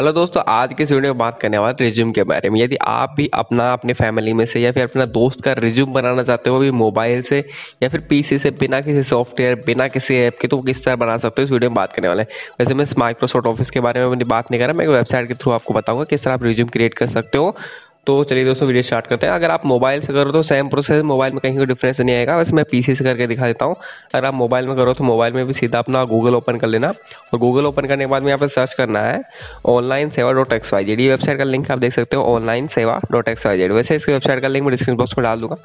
Hello दोस्तों, आज के इस वीडियो में बात करने वाले रिज्यूम के बारे में। यदि आप भी अपने फैमिली में से या फिर अपना दोस्त का रिज्यूम बनाना चाहते हो, भी मोबाइल से या फिर पीसी से, बिना किसी सॉफ्टवेयर, बिना किसी ऐप के, तो किस तरह बना सकते हो इस वीडियो में बात करने वाले हैं। वैसे मैं माइक्रोसॉफ्ट ऑफिस के बारे में मैंने बात नहीं करा, मैं वेबसाइट के थ्रू आपको बताऊँगा किस तरह आप रिज्यूम क्रिएट कर सकते हो। तो चलिए दोस्तों, वीडियो स्टार्ट करते हैं। अगर आप मोबाइल से करो तो सेम प्रोसेस, मोबाइल में कहीं कोई डिफरेंस नहीं आएगा। वैसे मैं पीसी से करके दिखा देता हूँ। अगर आप मोबाइल में करो तो मोबाइल में भी सीधा अपना गूगल ओपन कर लेना, और गूगल ओपन करने के बाद में यहाँ पर सर्च करना है onlinesevaxyz। ये वेबसाइट का लिंक आप देख सकते हो, onlinesevaxyz। वैसे इसकी वेबसाइट का लिंक मैं डिस्क्रिप्शन बॉक्स में डाल दूँगा,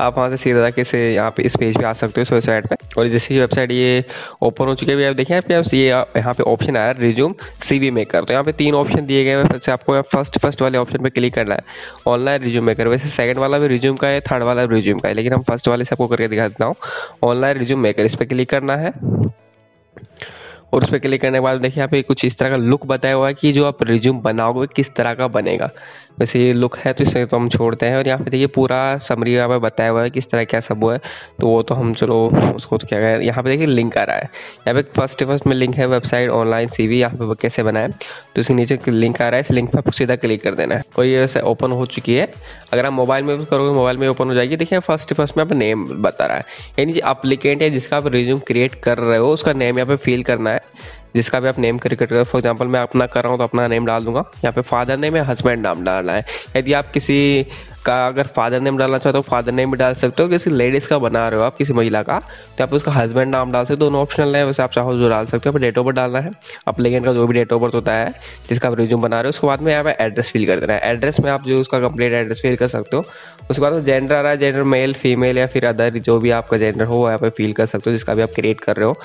आप वहाँ से सीधा जाके इसे यहाँ पे इस पेज पे आ सकते हो, इस वेबसाइट पे। और जैसे ही वेबसाइट ये ओपन हो चुकी है, आप देखिए ये यहाँ पे ऑप्शन आया रिज्यूम सीवी मेकर। तो यहाँ पे तीन ऑप्शन दिए गए हैं। फिर से आपको फर्स्ट वाले ऑप्शन पे क्लिक करना है, ऑनलाइन रिज्यूम मेकर। वैसे सेकंड वाला भी रिज्यूम का है, थर्ड वाला भी रिज्यूम का है, लेकिन हम फर्स्ट वाले से आपको करके दिखा देता हूँ। ऑनलाइन रिज्यूम मेकर, इस पर क्लिक करना है। और उस पर क्लिक करने के बाद देखिए यहाँ पे कुछ इस तरह का लुक बताया हुआ है कि जो आप रिज्यूम बनाओगे किस तरह का बनेगा। वैसे ये लुक है तो इसे तो हम छोड़ते हैं। और यहाँ पे देखिए पूरा समरी यहाँ पे बताया हुआ है किस तरह क्या सब हुआ है, तो वो तो हम चलो उसको तो क्या करें। यहाँ पे देखिए लिंक आ रहा है, यहाँ पे फर्स्ट में लिंक है वेबसाइट ऑनलाइन सीवी, यहाँ पे कैसे बनाए, तो इसके नीचे लिंक आ रहा है, इस लिंक पर आपको सीधा क्लिक कर देना है। और ये वैसे ओपन हो चुकी है। अगर आप मोबाइल में भी करोगे, मोबाइल में ओपन हो जाएगी। देखिए फर्स्ट में आप नेम बता रहा है, यानी जो अप्लीकेंट है जिसका आप रिज्यूम क्रिएट कर रहे हो उसका नेम यहाँ पे फिल करना है, जिसका भी आप नेम क्रिएट करें। फॉर एग्जांपल मैं अपना कर रहा हूँ तो अपना नेम डाल दूंगा। यहाँ पे फादर नेम है, हस्बैंड नाम डालना है। यदि आप किसी का अगर फादर नेम डालना चाहते हो तो फादर नेम भी डाल सकते हो। किसी लेडीज़ का बना रहे हो आप, किसी महिला का, तो आप उसका हस्बैंड नाम डाल सकते हो। दोनों ऑप्शनल है, वैसे आप चाहो जो डाल सकते हो। डेट ऑफ बर्थ डालना है, अप्लीकेंट का जो भी डेट ऑफ बर्थ होता है जिसका आप रिज्यूम बना रहे हो। उसके बाद में यहाँ पे एड्रेस फिल कर देना है। एड्रेस में आप जो उसका कंप्लीट एड्रेस फिल कर सकते हो। उसके बाद में जेंडर आ रहा है, जेंडर मेल, फीमेल या फिर अदर जो भी आपका जेंडर हो यहाँ पर फिल कर सकते हो, जिसका भी आप क्रिएट कर रहे हो।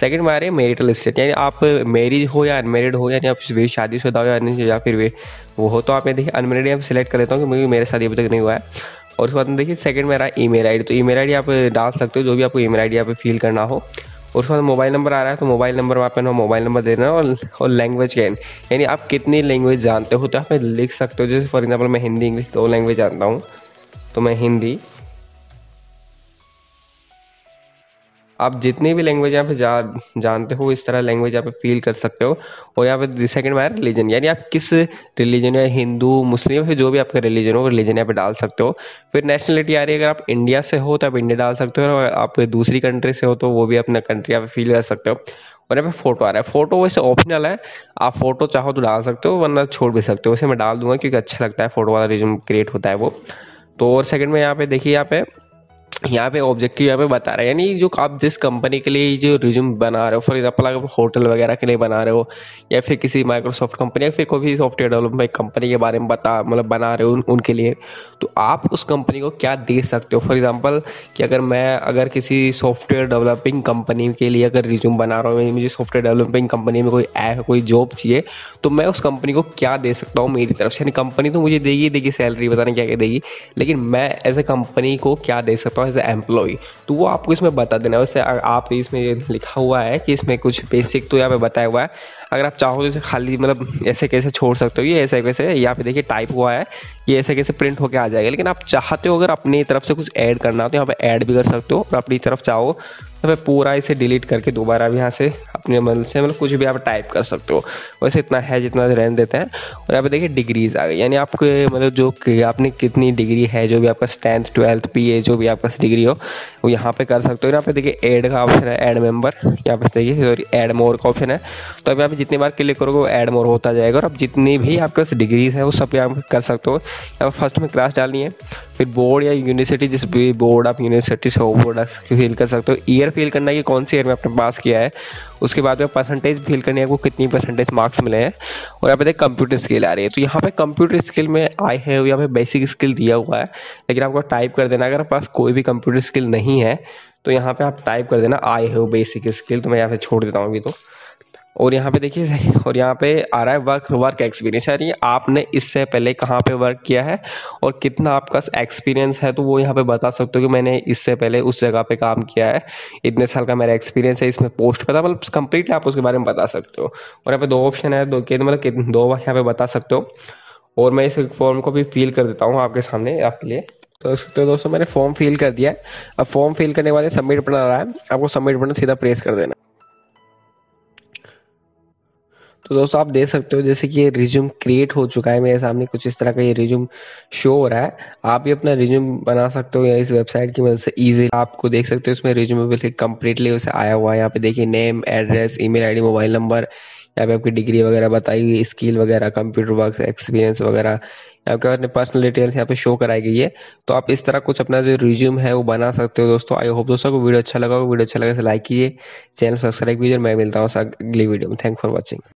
सेकंड में आ रही है मैरिटल स्टेट, यानी आप मैरिड हो या अनमेरिड हो, यानी आप शादीशुदा हो या फिर वो हो। तो आप ये देखिए अनमेरिड यहाँ सेलेक्ट कर लेता हूँ क्योंकि मेरे शादी अभी तक नहीं हुआ है। और उसके बाद देखिए सेकंड में आ रहा है ईमेल आईडी, तो ईमेल आईडी आप डाल सकते हो जो भी आपको ईमेल आईडी यहाँ पे फिल करना हो। और उसके बाद मोबाइल नंबर आ रहा है, तो मोबाइल नंबर वहाँ पे ना मोबाइल नंबर देना है। और लैंग्वेज कैन, यानी आप कितनी लैंग्वेज जानते हो तो आप लिख सकते हो। जैसे फॉर एग्जाम्पल मैं हिंदी इंग्लिश दो लैंग्वेज जानता हूँ, तो मैं हिंदी। आप जितनी भी लैंग्वेज यहाँ पे जानते हो इस तरह लैंग्वेज यहाँ पे फील कर सकते हो। और यहाँ पे सेकंड में रिलीजन, यानी आप किस रिलीजन या हिंदू मुस्लिम फिर जो भी आपका रिलीजन हो रिलीजन यहाँ पे डाल सकते हो। फिर नेशनलिटी आ रही है, अगर आप इंडिया से हो तो आप इंडिया डाल सकते हो, और आप दूसरी कंट्री से हो तो वो भी अपना कंट्री यहाँ पे फील कर सकते हो। और यहाँ पे फोटो आ रहा है, फोटो वैसे ऑप्शनल है, आप फोटो चाहो तो डाल सकते हो वरना छोड़ भी सकते हो। वैसे मैं डाल दूंगा क्योंकि अच्छा लगता है फोटो वाला रिज्यूम क्रिएट होता है वो तो। और सेकंड में यहाँ पे देखिए यहाँ पे ऑब्जेक्टिव यहाँ पे बता रहा है, यानी जो आप जिस कंपनी के लिए जो रिज्यूम बना रहे हो, फॉर एग्जाम्पल अगर होटल वगैरह के लिए बना रहे हो या फिर किसी माइक्रोसॉफ्ट कंपनी या फिर कोई भी सॉफ्टवेयर डेवलपमेंट कंपनी के बारे में बना रहे हो उनके लिए, तो आप उस कंपनी को क्या दे सकते हो। फॉर एग्जाम्पल कि अगर किसी सॉफ्टवेयर डेवलपिंग कंपनी के लिए अगर रिज्यूम बना रहा हूँ, मुझे सॉफ्टवेयर डेवलपिंग कंपनी में कोई जॉब चाहिए, तो मैं उस कंपनी को क्या दे सकता हूँ मेरी तरफ से। यानी कंपनी तो मुझे देगी सैलरी, बताने क्या क्या देगी, लेकिन मैं एज ए कंपनी को क्या दे सकता हूँ एज ए एम्प्लॉई, तो वो आपको इसमें बता देना है। वैसे आप इसमें लिखा हुआ है कि इसमें कुछ बेसिक तो यहाँ पे बताया हुआ है। अगर आप चाहो तो इसे खाली ऐसे कैसे छोड़ सकते हो, ये ऐसे कैसे यहाँ पे देखिए टाइप हुआ है, ये ऐसे कैसे प्रिंट होकर आ जाएगा। लेकिन आप चाहते हो अगर अपनी तरफ से कुछ ऐड करना हो तो यहाँ पे ऐड भी कर सकते हो। और अपनी तरफ चाहो तो पूरा इसे डिलीट करके दोबारा भी यहाँ से अपने मन से कुछ भी आप टाइप कर सकते हो। वैसे इतना है जितना रहने देते हैं। और यहाँ पे देखिए डिग्रीज आ गई, यानी आपके जो आपने कितनी डिग्री है, जो भी आपका 10th 12th PA जो भी आपका डिग्री हो वो यहाँ पे कर सकते हो। यहाँ पे देखिए ऐड का ऑप्शन है, ऐड मेंबर, यहाँ पे देखिए सॉरी ऐड मोर का ऑप्शन है। तो अब यहाँ पे जितनी बार क्लिक करोगे वो ऐड मोर होता जाएगा। और आप जितनी भी आपके पास डिग्रीज है वो सब यहाँ पे कर सकते हो। यहाँ पर फर्स्ट में क्लास डालनी है, फिर बोर्ड या यूनिवर्सिटी, जिस भी बोर्ड आप यूनिवर्सिटी से हो बोर्ड फील कर सकते हो। ईयर फील करना है कि कौन सी ईयर में आपने पास किया है। उसके बाद में परसेंटेज फील करनी है, आपको कितनी परसेंटेज मार्क्स मिले हैं। और यहाँ पे देखिए कंप्यूटर स्किल आ रही है, तो यहाँ पे कंप्यूटर स्किल में आई है यहाँ पे बेसिक स्किल दिया हुआ है, लेकिन आपको टाइप कर देना। अगर पास कोई भी कंप्यूटर स्किल नहीं है तो यहाँ पे आप टाइप कर देना आई हैव बेसिक स्किल, तो मैं यहाँ पे छोड़ देता हूँ अभी तो। और यहाँ पे देखिए और यहाँ पे आ रहा है वर्क एक्सपीरियंस, यानी आपने इससे पहले कहाँ पे वर्क किया है और कितना आपका एक्सपीरियंस है, तो वो यहाँ पे बता सकते हो कि मैंने इससे पहले उस जगह पे काम किया है, इतने साल का मेरा एक्सपीरियंस है इसमें पोस्ट पे था, मतलब कंप्लीटली आप उसके बारे में बता सकते हो। और यहाँ पे दो ऑप्शन है, दो यहाँ पे बता सकते हो। और मैं इस फॉर्म को भी फिल कर देता हूँ आपके सामने आपके लिए। तो दोस्तों मैंने फॉर्म फिल कर दिया है। अब फॉर्म फिल करने वाले सबमिट बटन आ रहा है, आपको सबमिट बटन सीधा प्रेस कर देना। तो दोस्तों आप देख सकते हो जैसे कि ये रिज्यूम क्रिएट हो चुका है मेरे सामने, कुछ इस तरह का ये रिज्यूम शो हो रहा है। आप भी अपना रिज्यूम बना सकते हो या इस वेबसाइट की मदद से ईजी आपको देख सकते हो। इसमें रिज्यूम बिल्कुल कम्प्लीटली उसे आया हुआ है। यहाँ पे देखिए name, address, email ID, mobile number, यहाँ पे आपकी डिग्री वगैरह बताई हुई, स्किल वगैरह, कंप्यूटर वर्क एक्सपीरियंस वगैरह, आपके अपने पर्सनल डिटेल्स यहाँ पे शो कराई गई है। तो आप इस तरह कुछ अपना जो रिज्यूम है वो बना सकते हो दोस्तों। आई होप दोस्तों को वीडियो अच्छा लगा। वीडियो अच्छा लगा तो लाइक कीजिए, चैनल सब्सक्राइब कीजिए। मैं मिलता हूँ अगली वीडियो में। Thank for watching.